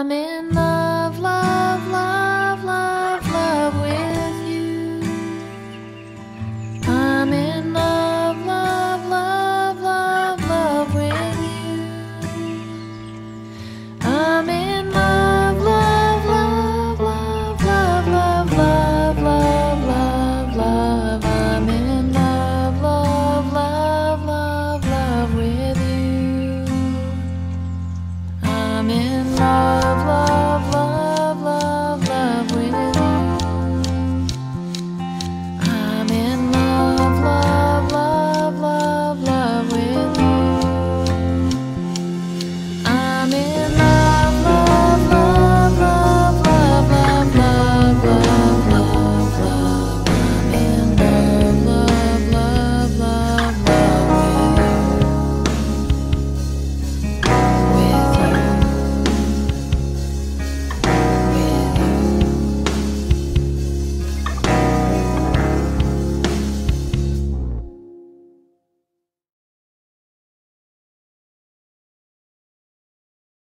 I'm in love, love, love, love, love with you. I'm in love, love, love, love, love with you. I'm in love, love, love, love, love, love, love, love, love, love. I'm in love, love, love, love, love with you. I'm in love.